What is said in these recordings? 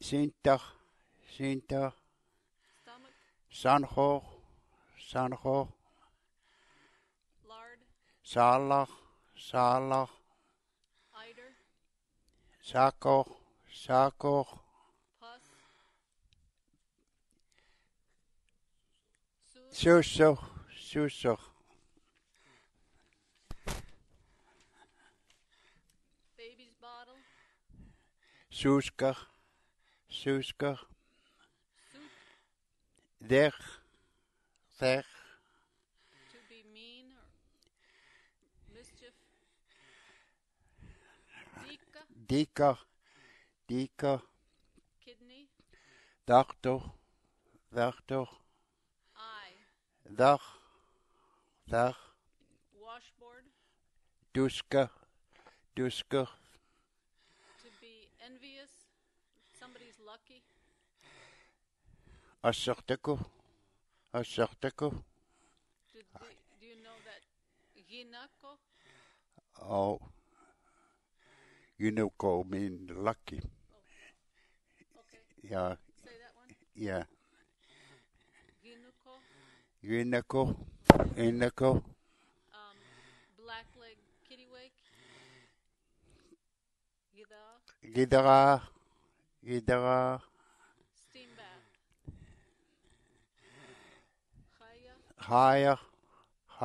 Sintach, Sanhoch, Salach, Sakoch, Susoch, baby's bottle, Suskach, Dech, to be mean or mischief, Dika, kidney, Dachtoch, Dach, washboard, Duska, to be envious, somebody's lucky, Asarteko, do you know that Ginako? Oh, Ginako means lucky. Oh. Okay. Yeah. Say that one? Yeah. Ginako. Blackleg Kittiwake. Gidara. Higher. You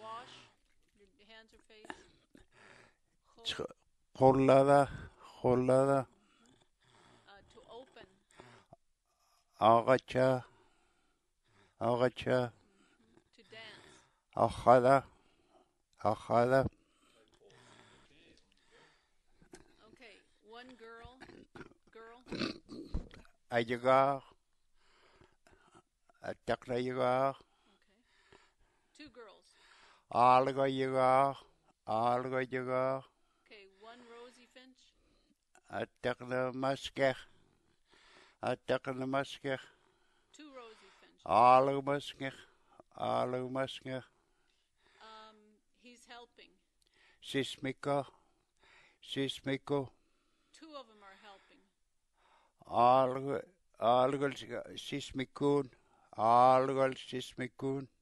wash your hands or face. Holada. To open. Aracha. To dance. Achada. Okay, one girl. Ayagar. Takla. Two girls. Alga. Okay, one Rosie Finch. Atakla masker. Two Rosie Finch. Alga masker. He's helping. Sismiko. Two of them are helping. Alga sismikun.